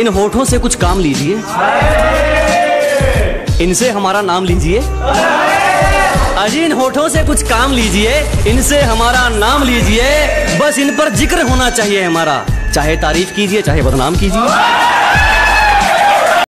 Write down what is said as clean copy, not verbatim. इन होठों से कुछ काम लीजिए, इनसे हमारा नाम लीजिए। अजी इन होठों से कुछ काम लीजिए, इनसे हमारा नाम लीजिए। बस इन पर जिक्र होना चाहिए हमारा, चाहे तारीफ कीजिए चाहे बदनाम कीजिए।